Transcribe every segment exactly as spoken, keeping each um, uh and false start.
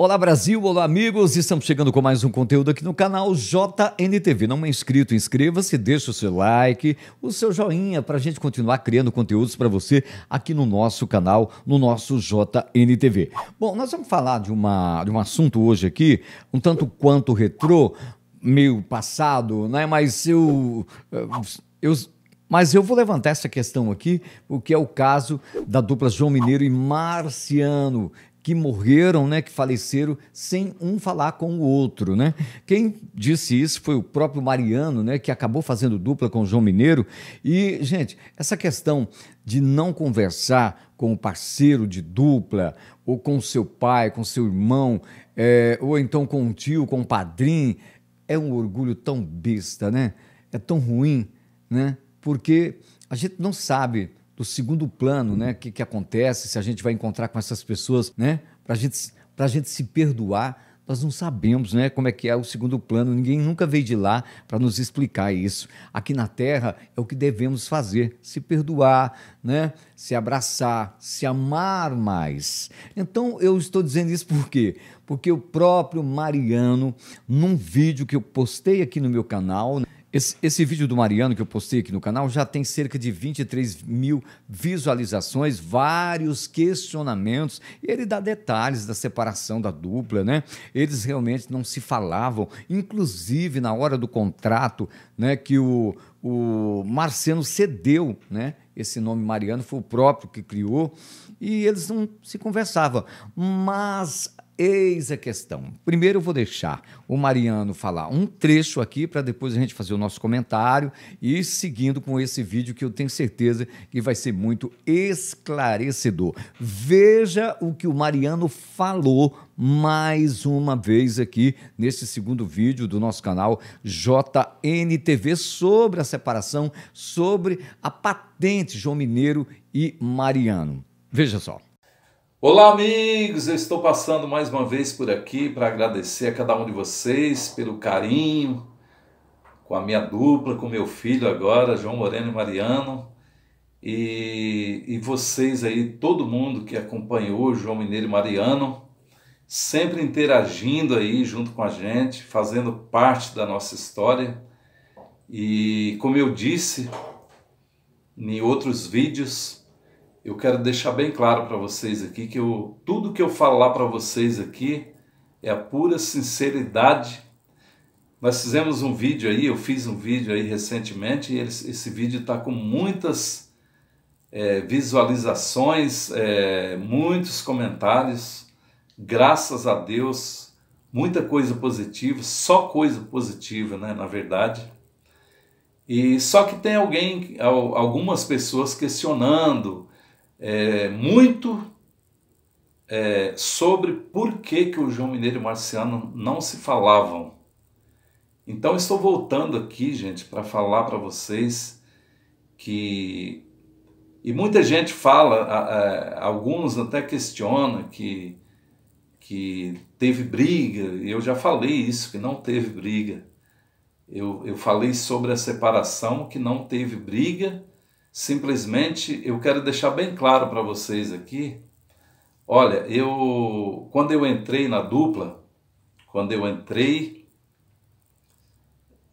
Olá Brasil, olá amigos, estamos chegando com mais um conteúdo aqui no canal J N T V. Não é inscrito, inscreva-se, deixa o seu like, o seu joinha para a gente continuar criando conteúdos para você aqui no nosso canal, no nosso J N T V. Bom, nós vamos falar de, uma, de um assunto hoje aqui, um tanto quanto retrô, meio passado, né? Mas eu... eu Mas eu vou levantar essa questão aqui, porque é o caso da dupla João Mineiro e Marciano, que morreram, né, que faleceram sem um falar com o outro, né? Quem disse isso foi o próprio Mariano, né, que acabou fazendo dupla com o João Mineiro. E, gente, essa questão de não conversar com o parceiro de dupla, ou com seu pai, com seu irmão, é, ou então com um tio, com um padrinho, é um orgulho tão besta, né? É tão ruim, né? Porque a gente não sabe do segundo plano, né, que, que acontece, se a gente vai encontrar com essas pessoas, né, para gente, a gente se perdoar, nós não sabemos, né, como é que é o segundo plano, ninguém nunca veio de lá para nos explicar isso. Aqui na Terra é o que devemos fazer, se perdoar, né, se abraçar, se amar mais. Então eu estou dizendo isso por quê? Porque o próprio Mariano, num vídeo que eu postei aqui no meu canal... Esse, esse vídeo do Mariano que eu postei aqui no canal já tem cerca de vinte e três mil visualizações, vários questionamentos, e ele dá detalhes da separação da dupla, né? Eles realmente não se falavam, inclusive na hora do contrato, né, que o, o Marciano cedeu, né? Esse nome Mariano foi o próprio que criou, e eles não se conversavam, mas... Eis a questão. Primeiro eu vou deixar o Mariano falar um trecho aqui para depois a gente fazer o nosso comentário e seguindo com esse vídeo que eu tenho certeza que vai ser muito esclarecedor. Veja o que o Mariano falou mais uma vez aqui neste segundo vídeo do nosso canal J N T V sobre a separação, sobre a patente João Mineiro e Mariano. Veja só. Olá amigos, eu estou passando mais uma vez por aqui para agradecer a cada um de vocês pelo carinho com a minha dupla, com meu filho agora, João Moreno e Mariano, e, e vocês aí, todo mundo que acompanhou João Mineiro e Mariano, sempre interagindo aí junto com a gente, fazendo parte da nossa história. E como eu disse em outros vídeos, eu quero deixar bem claro para vocês aqui que eu, tudo que eu falar para vocês aqui é a pura sinceridade. Nós fizemos um vídeo aí, eu fiz um vídeo aí recentemente e esse, esse vídeo está com muitas é, visualizações, é, muitos comentários, graças a Deus, muita coisa positiva, só coisa positiva, né, na verdade. E só que tem alguém, algumas pessoas questionando, É, muito é, sobre por que, que o João Mineiro e o Marciano não se falavam. Então estou voltando aqui, gente, para falar para vocês que... E muita gente fala, a, a, alguns até questionam que, que teve briga, e eu já falei isso, que não teve briga. Eu, eu falei sobre a separação, que não teve briga. Simplesmente eu quero deixar bem claro para vocês aqui, olha, eu quando eu entrei na dupla, quando eu entrei,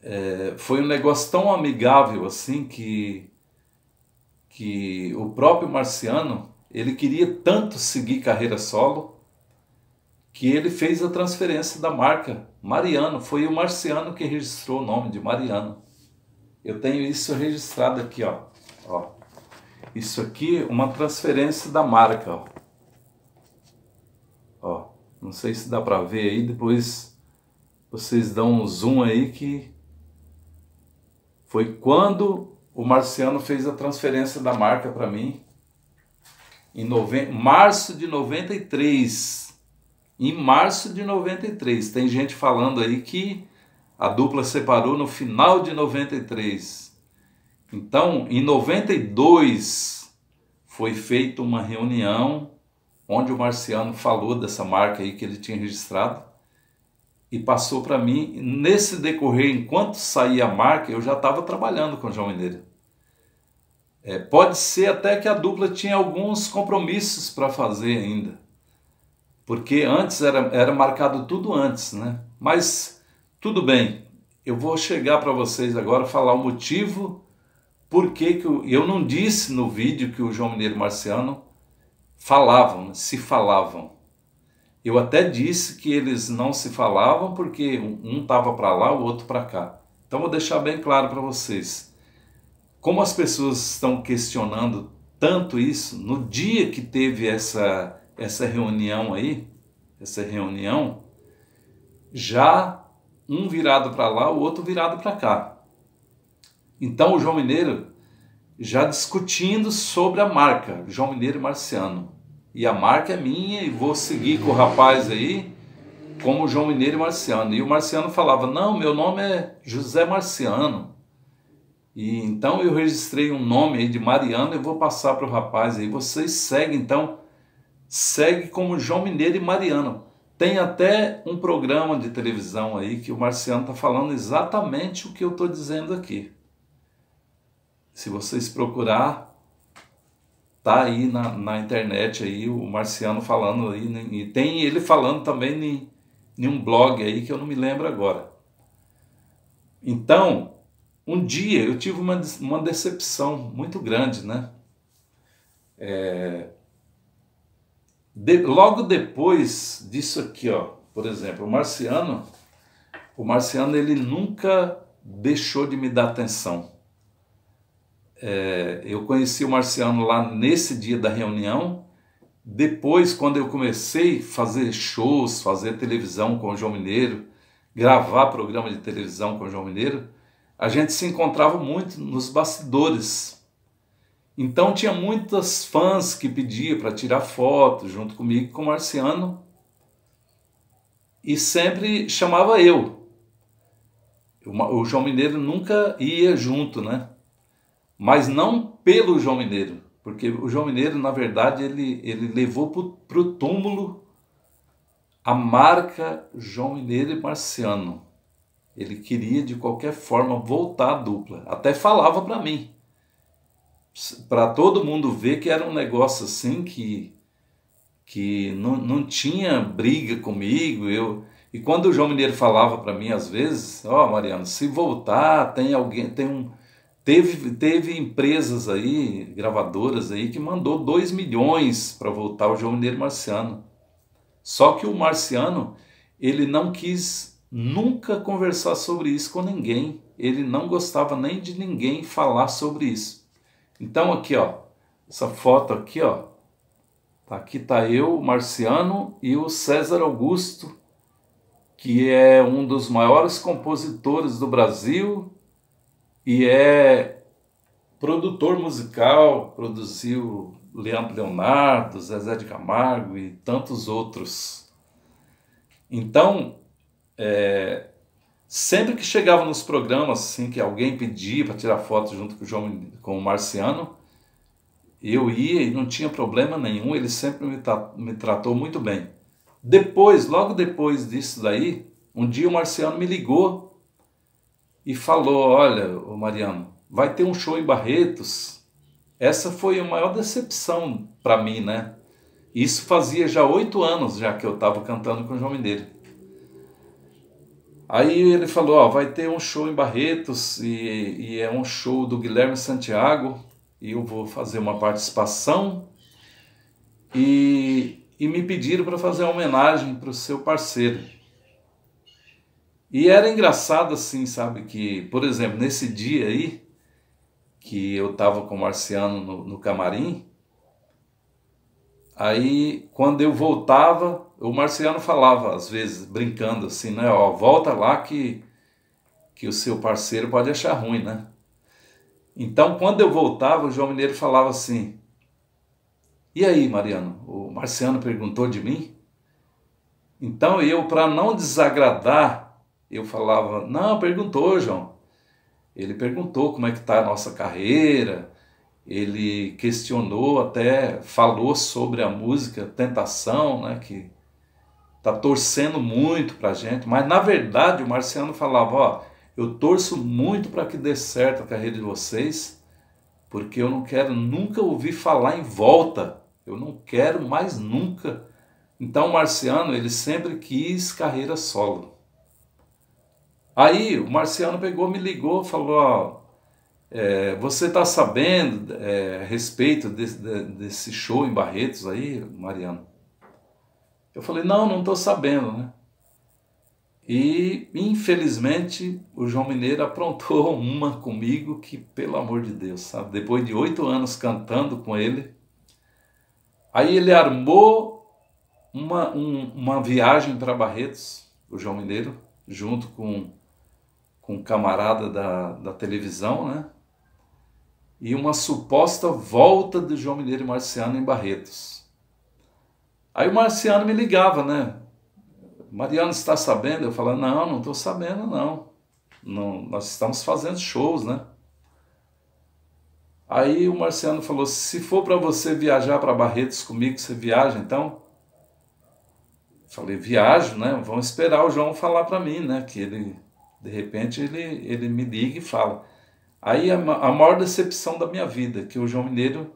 é, foi um negócio tão amigável assim que, que o próprio Marciano, ele queria tanto seguir carreira solo, que ele fez a transferência da marca Mariano, foi o Marciano que registrou o nome de Mariano. Eu tenho isso registrado aqui, ó. Ó, isso aqui é uma transferência da marca, ó. Ó, não sei se dá pra ver aí, depois vocês dão um zoom aí que foi quando o Marciano fez a transferência da marca pra mim, em nove... março de noventa e três, em março de noventa e três, tem gente falando aí que a dupla separou no final de noventa e três, Então, em noventa e dois, foi feita uma reunião onde o Marciano falou dessa marca aí que ele tinha registrado e passou para mim. Nesse decorrer, enquanto saía a marca, eu já estava trabalhando com o João Mineiro. É, pode ser até que a dupla tinha alguns compromissos para fazer ainda. porque antes era, era marcado tudo antes, né? Mas tudo bem, eu vou chegar para vocês agora falar o motivo por que que eu, eu não disse no vídeo que o João Mineiro e Marciano falavam, se falavam. Eu até disse que eles não se falavam porque um estava para lá, o outro para cá. Então vou deixar bem claro para vocês. Como as pessoas estão questionando tanto isso, no dia que teve essa, essa reunião aí, essa reunião, já um virado para lá, o outro virado para cá. Então o João Mineiro já discutindo sobre a marca, João Mineiro e Marciano. E a marca é minha e vou seguir com o rapaz aí, como João Mineiro e Marciano. E o Marciano falava, não, meu nome é José Marciano. E então eu registrei um nome aí de Mariano e vou passar para o rapaz aí. Vocês seguem, então, segue como João Mineiro e Mariano. Tem até um programa de televisão aí que o Marciano está falando exatamente o que eu estou dizendo aqui. Se vocês procurar, tá aí na, na internet aí o Marciano falando aí, né? E tem ele falando também em, em um blog aí que eu não me lembro agora. Então, um dia eu tive uma, uma decepção muito grande, né? É, de, logo depois disso aqui, ó, por exemplo, o Marciano, o Marciano ele nunca deixou de me dar atenção. É, eu conheci o Marciano lá nesse dia da reunião. Depois, quando eu comecei a fazer shows, fazer televisão com o João Mineiro, gravar programa de televisão com o João Mineiro, a gente se encontrava muito nos bastidores. Então tinha muitas fãs que pediam para tirar foto junto comigo, com o Marciano, e sempre chamava eu. O João Mineiro nunca ia junto, né? Mas não pelo João Mineiro, porque o João Mineiro, na verdade, ele, ele levou para o túmulo a marca João Mineiro e Marciano. Ele queria, de qualquer forma, voltar à dupla. Até falava para mim, para todo mundo ver que era um negócio assim, que, que não, não tinha briga comigo. Eu... E quando o João Mineiro falava para mim, às vezes, ó, oh, Mariano, se voltar, tem alguém, tem um... Teve, teve empresas aí, gravadoras aí, que mandou dois milhões para voltar o João Mineiro e Marciano. Só que o Marciano, ele não quis nunca conversar sobre isso com ninguém. Ele não gostava nem de ninguém falar sobre isso. Então aqui, ó, essa foto aqui, ó. Aqui tá eu, o Marciano e o César Augusto, que é um dos maiores compositores do Brasil. E é produtor musical, produziu Leandro Leonardo, Zezé de Camargo e tantos outros. Então, é, sempre que chegava nos programas, assim, que alguém pedia para tirar foto junto com o, João, com o Marciano, eu ia e não tinha problema nenhum, ele sempre me, tra me tratou muito bem. Depois, logo depois disso daí, um dia o Marciano me ligou e falou, olha, ô Mariano, vai ter um show em Barretos. Essa foi a maior decepção para mim, né? Isso fazia já oito anos já que eu estava cantando com o João Mineiro. Aí ele falou, ó, vai ter um show em Barretos e, e é um show do Guilherme Santiago e eu vou fazer uma participação e, e me pediram para fazer uma homenagem para o seu parceiro. E era engraçado assim, sabe, que, por exemplo, nesse dia aí, que eu tava com o Marciano no, no camarim, aí quando eu voltava, o Marciano falava, às vezes, brincando assim, né, ó, volta lá que, que o seu parceiro pode achar ruim, né? Então, quando eu voltava, o João Mineiro falava assim, e aí, Mariano, o Marciano perguntou de mim? Então eu, para não desagradar, eu falava, não, perguntou, João. Ele perguntou como é que está a nossa carreira, ele questionou até, falou sobre a música Tentação, né, que está torcendo muito para a gente, mas na verdade o Marciano falava, ó, eu torço muito para que dê certo a carreira de vocês, porque eu não quero nunca ouvir falar em volta, eu não quero mais nunca Então o Marciano, ele sempre quis carreira solo. Aí o Marciano pegou, me ligou, falou, ó, é, você tá sabendo é, a respeito de, de, desse show em Barretos aí, Mariano? Eu falei, não, não tô sabendo, né? E, infelizmente, o João Mineiro aprontou uma comigo que, pelo amor de Deus, sabe? Depois de oito anos cantando com ele, aí ele armou uma, um, uma viagem para Barretos, o João Mineiro, junto com, com um camarada da, da televisão, né? E uma suposta volta do João Mineiro e Marciano em Barretos. Aí o Marciano me ligava, né? Mariano, está sabendo? Eu falo, não, não estou sabendo, não. não. Nós estamos fazendo shows, né? Aí o Marciano falou, se for para você viajar para Barretos comigo, você viaja, então? Eu falei, viajo, né? Vão esperar o João falar para mim, né? Que ele, de repente, ele, ele me liga e fala. Aí a, a maior decepção da minha vida, que o João Mineiro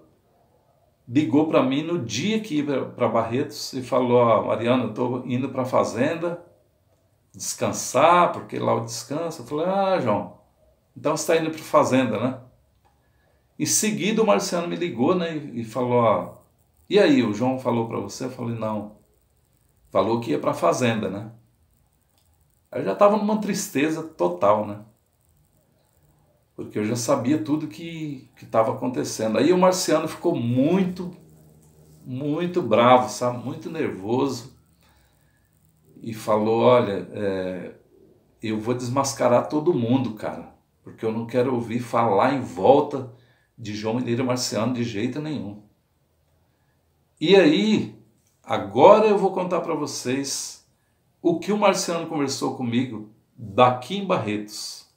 ligou para mim no dia que ia para Barretos e falou, ó, Mariano, eu estou indo para a fazenda descansar, porque lá eu descanso. Eu falei, ah, João, então você está indo para a fazenda, né? Em seguida o Marciano me ligou, né, e falou, ó, e aí, o João falou para você? Eu falei, não. Falou que ia para a fazenda, né? Aí eu já estava numa tristeza total, né? Porque eu já sabia tudo que estava acontecendo. Aí o Marciano ficou muito, muito bravo, sabe? Muito nervoso. E falou, olha, é, eu vou desmascarar todo mundo, cara. Porque eu não quero ouvir falar em volta de João Mineiro e Marciano de jeito nenhum. E aí, agora eu vou contar para vocês o que o Marciano conversou comigo daqui em Barretos.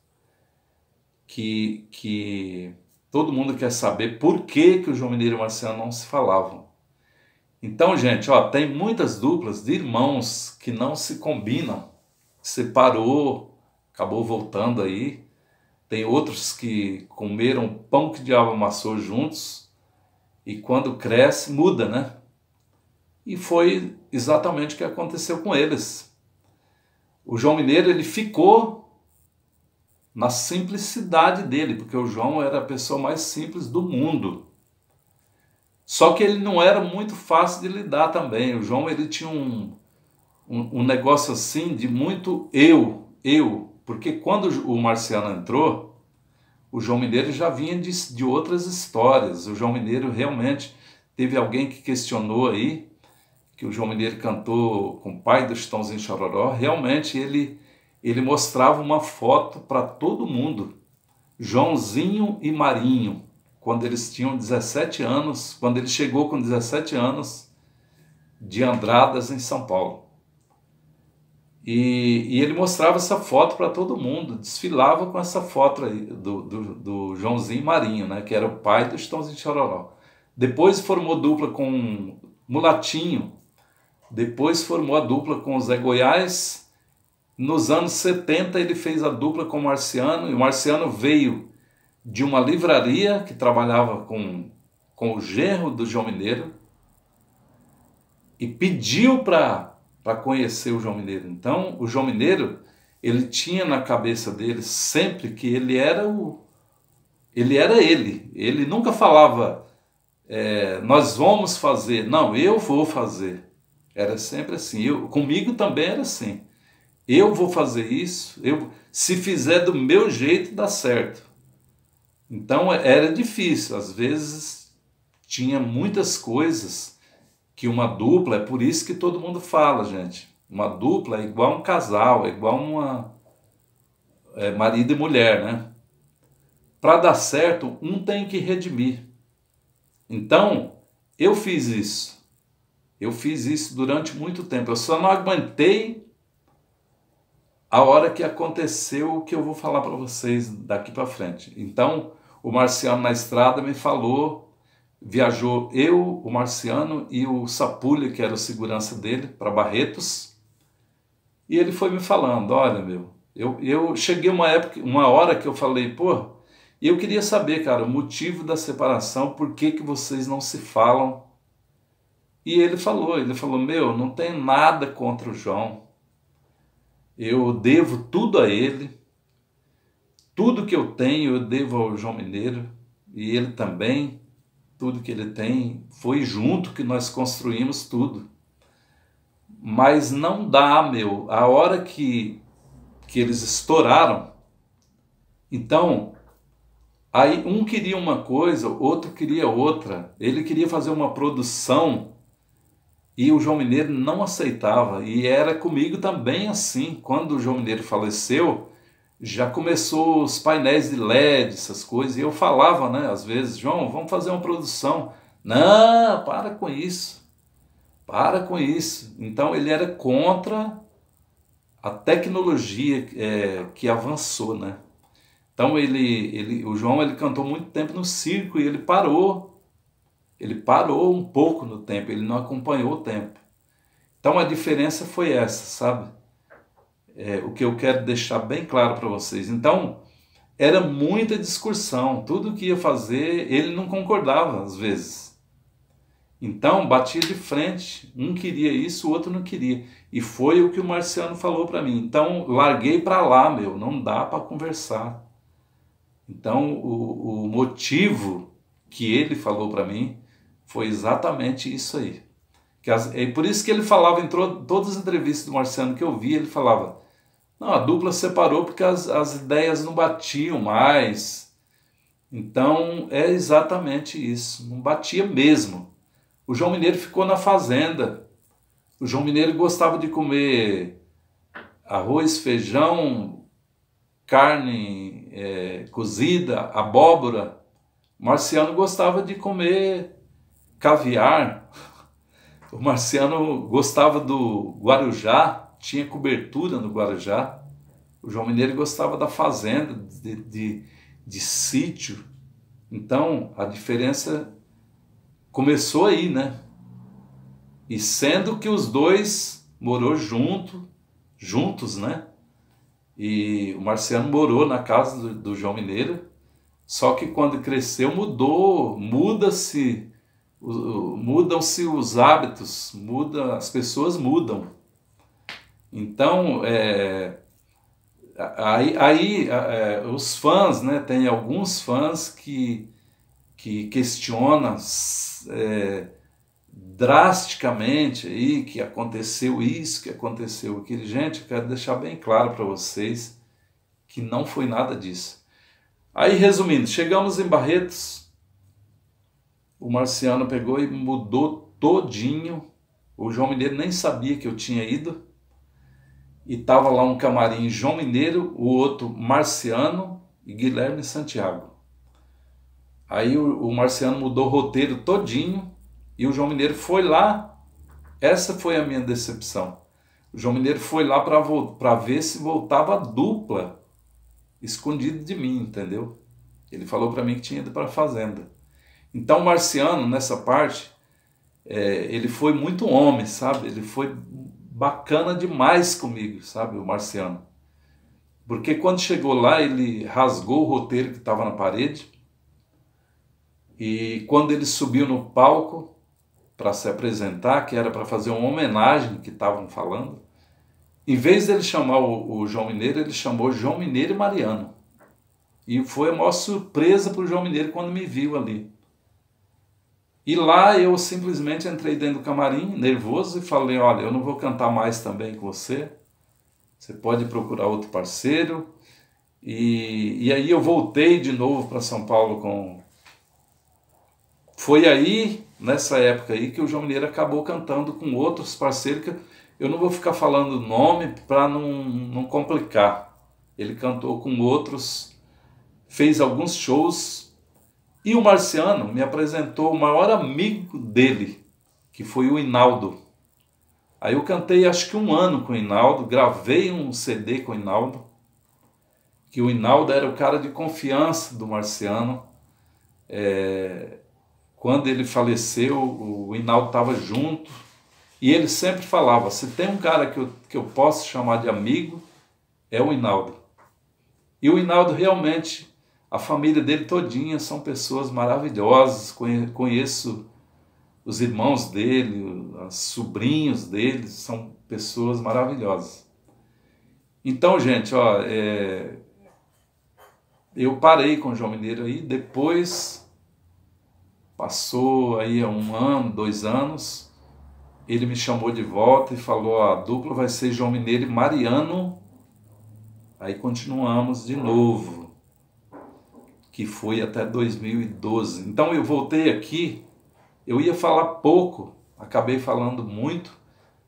Que, que todo mundo quer saber por que, que o João Mineiro e o Marciano não se falavam. Então, gente, ó, tem muitas duplas de irmãos que não se combinam. Separou, acabou voltando aí. Tem outros que comeram pão que o diabo amassou juntos. E quando cresce, muda, né? E foi exatamente o que aconteceu com eles. O João Mineiro, ele ficou na simplicidade dele, porque o João era a pessoa mais simples do mundo. Só que ele não era muito fácil de lidar também. O João, ele tinha um, um, um negócio assim de muito eu, eu. Porque quando o Marciano entrou, o João Mineiro já vinha de, de outras histórias. O João Mineiro realmente... Teve alguém que questionou aí, que o João Mineiro cantou com o pai do Estãozinho Chororó. Realmente ele... Ele mostrava uma foto para todo mundo, Joãozinho e Marinho, quando eles tinham dezessete anos, quando ele chegou com dezessete anos, de Andradas, em São Paulo. E, e ele mostrava essa foto para todo mundo, desfilava com essa foto aí do, do, do Joãozinho e Marinho, né, que era o pai do Estãozinho Chororó. Depois formou dupla com Mulatinho, depois formou a dupla com o Zé Goiás. Nos anos setenta ele fez a dupla com o Marciano, e o Marciano veio de uma livraria que trabalhava com, com o genro do João Mineiro e pediu para conhecer o João Mineiro. Então o João Mineiro, ele tinha na cabeça dele sempre que ele era o ele, era ele. Ele nunca falava, é, nós vamos fazer, não, eu vou fazer. Era sempre assim, eu, comigo também era assim. Eu vou fazer isso, eu, se fizer do meu jeito, dá certo. Então era difícil, às vezes tinha muitas coisas que uma dupla, é por isso que todo mundo fala, gente. Uma dupla é igual um casal, é igual uma é, marido e mulher, né? Para dar certo, um tem que redimir. Então, eu fiz isso. Eu fiz isso durante muito tempo, eu só não aguentei a hora que aconteceu o que eu vou falar para vocês daqui para frente. Então, o Marciano na estrada me falou, viajou eu, o Marciano e o Sapulho, que era o segurança dele, para Barretos, e ele foi me falando, olha, meu, eu, eu cheguei uma época, uma hora que eu falei, pô, eu queria saber, cara, o motivo da separação, por que que vocês não se falam E ele falou, ele falou, meu, não tem nada contra o João, eu devo tudo a ele, tudo que eu tenho eu devo ao João Mineiro, e ele também, tudo que ele tem, foi junto que nós construímos tudo. Mas não dá, meu, a hora que, que eles estouraram, então, aí um queria uma coisa, outro queria outra, ele queria fazer uma produção e o João Mineiro não aceitava, e era comigo também assim. Quando o João Mineiro faleceu, já começou os painéis de L E D, essas coisas, e eu falava, né, às vezes, João, vamos fazer uma produção. Não, para com isso. Para com isso. Então ele era contra a tecnologia é, que avançou, né? Então ele, ele, o João ele cantou muito tempo no circo e ele parou. Ele parou um pouco no tempo, ele não acompanhou o tempo. Então a diferença foi essa, sabe? É, o que eu quero deixar bem claro para vocês. Então era muita discussão, tudo que ia fazer ele não concordava às vezes. Então, batia de frente, um queria isso, o outro não queria. E foi o que o Marciano falou para mim. Então, larguei para lá, meu, não dá para conversar. Então, o, o motivo que ele falou para mim foi exatamente isso aí. Que as, é por isso que ele falava, em todas as entrevistas do Marciano que eu vi, ele falava, não, a dupla separou porque as, as ideias não batiam mais. Então, é exatamente isso, não batia mesmo. O João Mineiro ficou na fazenda. O João Mineiro gostava de comer arroz, feijão, carne é, cozida, abóbora. O Marciano gostava de comer caviar. O Marciano gostava do Guarujá, tinha cobertura no Guarujá. O João Mineiro gostava da fazenda, de, de, de sítio. Então, a diferença começou aí, né? E sendo que os dois morou junto, juntos, né? E o Marciano morou na casa do, do João Mineiro, só que quando cresceu mudou, muda-se, mudam-se os hábitos, muda, as pessoas mudam. Então, é, aí, aí é, os fãs, né? Tem alguns fãs que que questiona é, drasticamente aí que aconteceu isso, que aconteceu aquilo. Gente, eu quero deixar bem claro para vocês que não foi nada disso. Aí, resumindo, chegamos em Barretos, o Marciano pegou e mudou todinho, o João Mineiro nem sabia que eu tinha ido, e estava lá um camarim João Mineiro, o outro Marciano e Guilherme Santiago. Aí o Marciano mudou o roteiro todinho e o João Mineiro foi lá. Essa foi a minha decepção. O João Mineiro foi lá para ver se voltava a dupla, escondido de mim, entendeu? Ele falou para mim que tinha ido para a fazenda. Então o Marciano, nessa parte, é, ele foi muito homem, sabe? Ele foi bacana demais comigo, sabe? O Marciano. Porque quando chegou lá, ele rasgou o roteiro que estava na parede. E quando ele subiu no palco para se apresentar, que era para fazer uma homenagem que estavam falando, em vez dele chamar o, o João Mineiro, ele chamou João Mineiro e Mariano. E foi a maior surpresa para o João Mineiro quando me viu ali. E lá eu simplesmente entrei dentro do camarim, nervoso, e falei, olha, eu não vou cantar mais também com você, você pode procurar outro parceiro. E, e aí eu voltei de novo para São Paulo com... Foi aí, nessa época aí, que o João Mineiro acabou cantando com outros parceiros, que eu não vou ficar falando o nome para não, não complicar. Ele cantou com outros, fez alguns shows, e o Marciano me apresentou o maior amigo dele, que foi o Inaldo. Aí eu cantei acho que um ano com o Inaldo, gravei um C D com o Inaldo, que o Inaldo era o cara de confiança do Marciano, é... Quando ele faleceu, o Inaldo estava junto e ele sempre falava, se tem um cara que eu, que eu posso chamar de amigo, é o Inaldo. E o Inaldo realmente, a família dele todinha são pessoas maravilhosas, conheço os irmãos dele, os sobrinhos dele, são pessoas maravilhosas. Então, gente, ó, é, eu parei com o João Mineiro aí, depois passou aí um ano, dois anos, ele me chamou de volta e falou, ó, a dupla vai ser João Mineiro e Mariano, aí continuamos de novo, que foi até dois mil e doze. Então eu voltei aqui, eu ia falar pouco, acabei falando muito,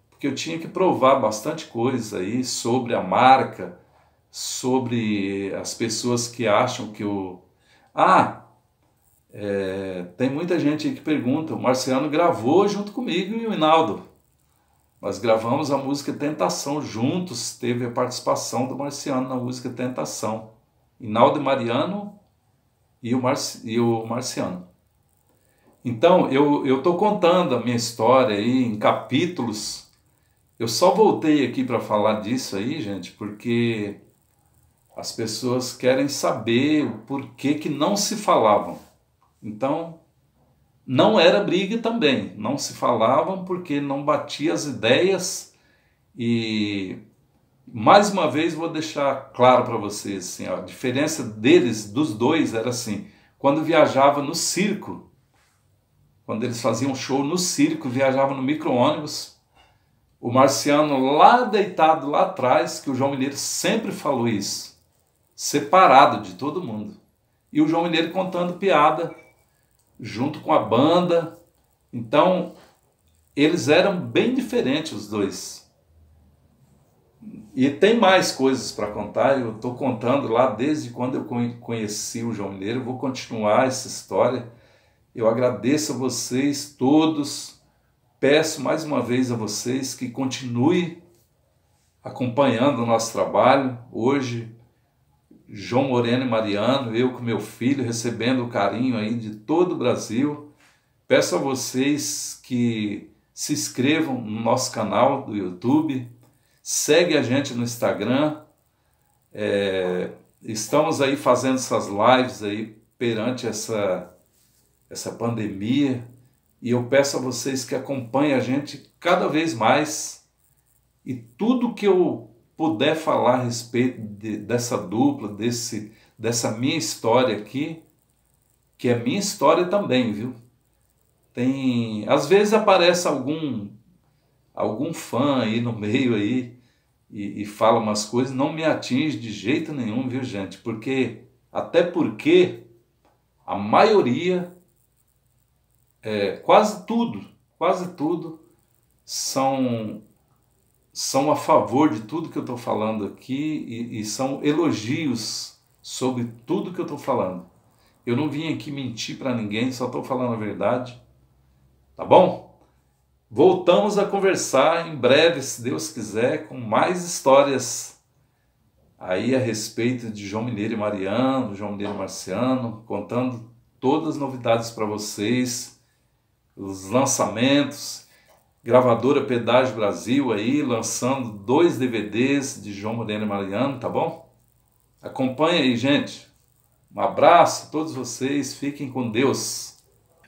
porque eu tinha que provar bastante coisa aí sobre a marca, sobre as pessoas que acham que eu... Ah, é, tem muita gente aí que pergunta, o Marciano gravou junto comigo e o Inaldo. Nós gravamos a música Tentação juntos, teve a participação do Marciano na música Tentação. Inaldo e Mariano e o, Marci, e o Marciano. Então, eu eu tô contando a minha história aí em capítulos. Eu só voltei aqui para falar disso aí, gente, porque as pessoas querem saber o porquê que não se falavam. Então, não era briga também. Não se falavam porque não batia as ideias. E, mais uma vez, vou deixar claro para vocês, assim, ó, a diferença deles, dos dois, era assim. Quando viajava no circo, quando eles faziam show no circo, viajavam no micro-ônibus, o Marciano lá deitado lá atrás, que o João Mineiro sempre falou isso, separado de todo mundo. E o João Mineiro contando piada, junto com a banda. Então, eles eram bem diferentes os dois. E tem mais coisas para contar, eu estou contando lá desde quando eu conheci o João Mineiro, eu vou continuar essa história. Eu agradeço a vocês todos, peço mais uma vez a vocês que continuem acompanhando o nosso trabalho. Hoje, João Moreno e Mariano, eu com meu filho, recebendo o carinho aí de todo o Brasil. Peço a vocês que se inscrevam no nosso canal do YouTube, segue a gente no Instagram, é, estamos aí fazendo essas lives aí perante essa... essa pandemia, e eu peço a vocês que acompanhem a gente cada vez mais, e tudo que eu puder falar a respeito de, dessa dupla, desse, dessa minha história aqui, que é minha história também, viu? Tem, às vezes aparece algum, algum fã aí no meio aí, e, e fala umas coisas, não me atinge de jeito nenhum, viu, gente? Porque, até porque a maioria... É, quase tudo, quase tudo são, são a favor de tudo que eu estou falando aqui e, e são elogios sobre tudo que eu estou falando. Eu não vim aqui mentir para ninguém, só estou falando a verdade, tá bom? Voltamos a conversar em breve, se Deus quiser, com mais histórias aí a respeito de João Mineiro e Mariano, João Mineiro e Marciano, contando todas as novidades para vocês. Os lançamentos, Gravadora Pedágio Brasil aí, lançando dois D V Ds de João Moreno e Mariano, tá bom? Acompanha aí, gente. Um abraço a todos vocês, fiquem com Deus.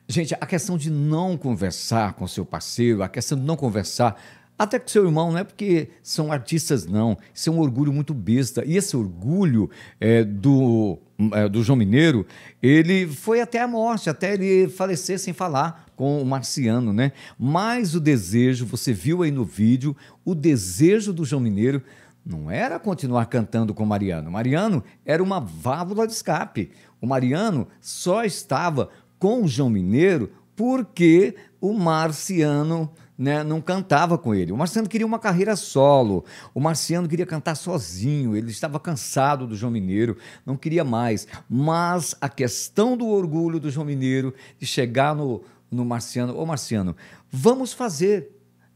Gente, a questão de não conversar com seu parceiro, a questão de não conversar até com seu irmão, não é porque são artistas, não. Isso é um orgulho muito besta. E esse orgulho é, do, é, do João Mineiro, ele foi até a morte, até ele falecer sem falar com o Marciano, né? Mas o desejo, você viu aí no vídeo, o desejo do João Mineiro não era continuar cantando com o Mariano. O Mariano era uma válvula de escape. O Mariano só estava com o João Mineiro porque o Marciano, né, não cantava com ele. O Marciano queria uma carreira solo, o Marciano queria cantar sozinho, ele estava cansado do João Mineiro, não queria mais. Mas a questão do orgulho do João Mineiro, de chegar no, no Marciano, ô Marciano, vamos fazer,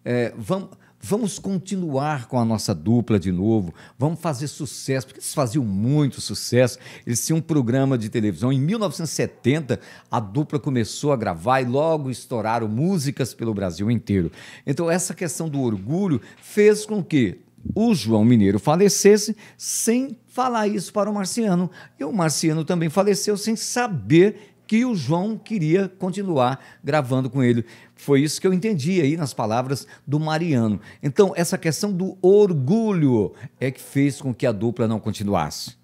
é, vamos, vamos continuar com a nossa dupla de novo, vamos fazer sucesso, porque eles faziam muito sucesso, eles tinham um programa de televisão, em mil novecentos e setenta a dupla começou a gravar e logo estouraram músicas pelo Brasil inteiro. Então essa questão do orgulho fez com que o João Mineiro falecesse sem falar isso para o Marciano, e o Marciano também faleceu sem saber que o João queria continuar gravando com ele. Foi isso que eu entendi aí nas palavras do Mariano. Então, essa questão do orgulho é que fez com que a dupla não continuasse.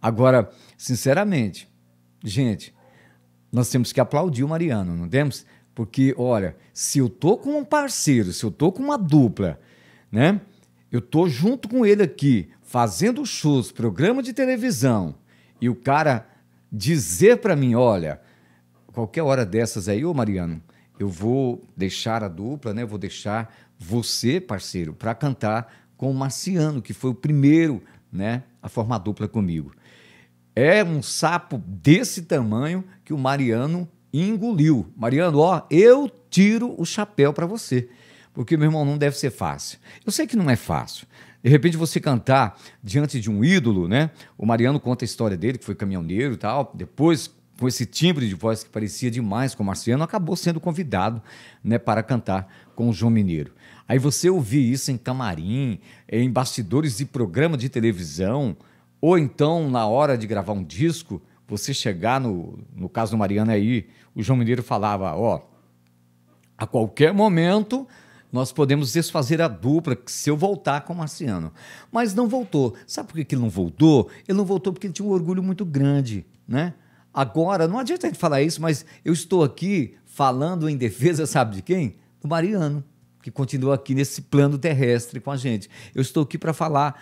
Agora, sinceramente, gente, nós temos que aplaudir o Mariano, não temos? Porque, olha, se eu tô com um parceiro, se eu tô com uma dupla, né? Eu tô junto com ele aqui, fazendo shows, programa de televisão, e o cara dizer para mim, olha, qualquer hora dessas aí, ô Mariano, eu vou deixar a dupla, né? Eu vou deixar você, parceiro, para cantar com o Marciano, que foi o primeiro, né, a formar a dupla comigo. É um sapo desse tamanho que o Mariano engoliu. Mariano, ó, eu tiro o chapéu para você, porque, meu irmão, não deve ser fácil. Eu sei que não é fácil. De repente você cantar diante de um ídolo, né? O Mariano conta a história dele, que foi caminhoneiro e tal, depois, com esse timbre de voz que parecia demais com o Marciano, acabou sendo convidado, né, para cantar com o João Mineiro. Aí você ouvir isso em camarim, em bastidores de programa de televisão, ou então na hora de gravar um disco, você chegar no, no caso do Mariano aí, o João Mineiro falava, ó, a qualquer momento nós podemos desfazer a dupla se eu voltar com o Marciano. Mas não voltou. Sabe por que ele não voltou? Ele não voltou porque ele tinha um orgulho muito grande, né? Agora, não adianta a gente falar isso, mas eu estou aqui falando em defesa, sabe de quem? Do Mariano, que continua aqui nesse plano terrestre com a gente. Eu estou aqui para falar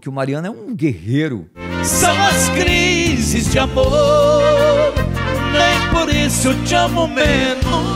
que o Mariano é um guerreiro. São as crises de amor, nem por isso eu te amo menos.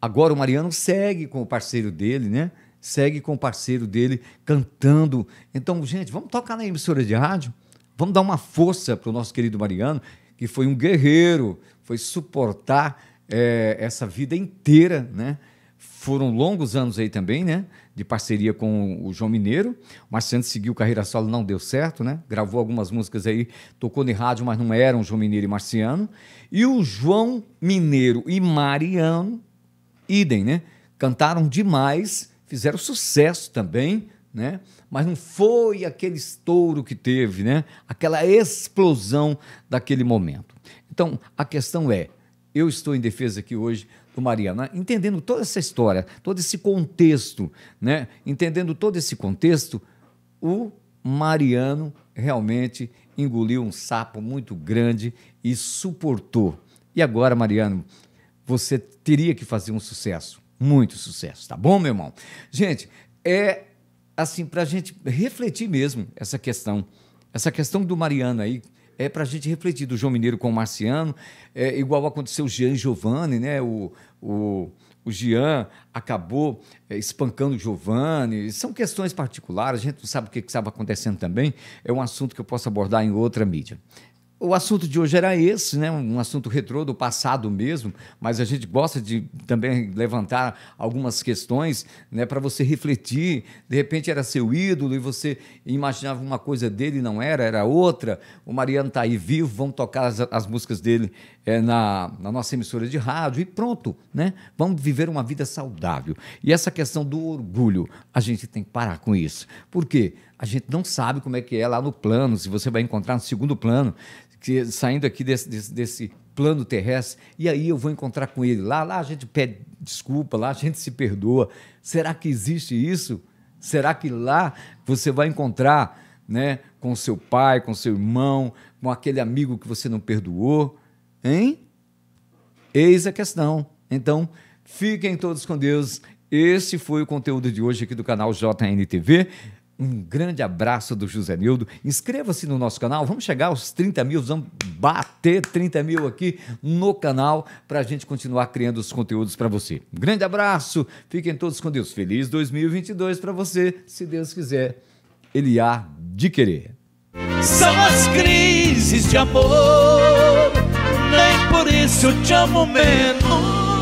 Agora o Mariano segue com o parceiro dele, né? Segue com o parceiro dele cantando. Então, gente, vamos tocar na emissora de rádio? Vamos dar uma força para o nosso querido Mariano, que foi um guerreiro, foi suportar é, essa vida inteira, né? Foram longos anos aí também, né? De parceria com o João Mineiro. O Marciano seguiu carreira solo, não deu certo, né? Gravou algumas músicas aí, tocou em rádio, mas não eram João Mineiro e Marciano. E o João Mineiro e Mariano, idem, né? Cantaram demais, fizeram sucesso também, né? Mas não foi aquele estouro que teve, né? Aquela explosão daquele momento. Então, a questão é, eu estou em defesa aqui hoje do Mariano, entendendo toda essa história, todo esse contexto, né? Entendendo todo esse contexto, o Mariano realmente engoliu um sapo muito grande e suportou. E agora, Mariano, você teria que fazer um sucesso, muito sucesso, tá bom, meu irmão? Gente, é assim, para a gente refletir mesmo essa questão, essa questão do Mariano aí, é para a gente refletir, do João Mineiro com o Marciano, é, igual aconteceu o Jean e Giovanni, né? O, o, o Jean acabou é, espancando o Giovanni, são questões particulares, a gente não sabe o que estava acontecendo também, é um assunto que eu posso abordar em outra mídia. O assunto de hoje era esse, né? Um assunto retrô do passado mesmo, mas a gente gosta de também levantar algumas questões, né, para você refletir. De repente era seu ídolo e você imaginava uma coisa dele, não era, era outra. O Mariano está aí vivo, vamos tocar as, as músicas dele é, na, na nossa emissora de rádio e pronto, né? Vamos viver uma vida saudável. E essa questão do orgulho, a gente tem que parar com isso. Por quê? A gente não sabe como é que é lá no plano, se você vai encontrar no segundo plano, que, saindo aqui desse, desse, desse plano terrestre, e aí eu vou encontrar com ele. Lá, lá a gente pede desculpa, lá a gente se perdoa. Será que existe isso? Será que lá você vai encontrar, né, com seu pai, com seu irmão, com aquele amigo que você não perdoou? Hein? Eis a questão. Então, fiquem todos com Deus. Esse foi o conteúdo de hoje aqui do canal J N T V. Um grande abraço do José Nildo. Inscreva-se no nosso canal. Vamos chegar aos trinta mil. Vamos bater trinta mil aqui no canal para a gente continuar criando os conteúdos para você. Um grande abraço. Fiquem todos com Deus. Feliz dois mil e vinte e dois para você. Se Deus quiser, Ele há de querer. São as crises de amor, nem por isso eu te amo menos.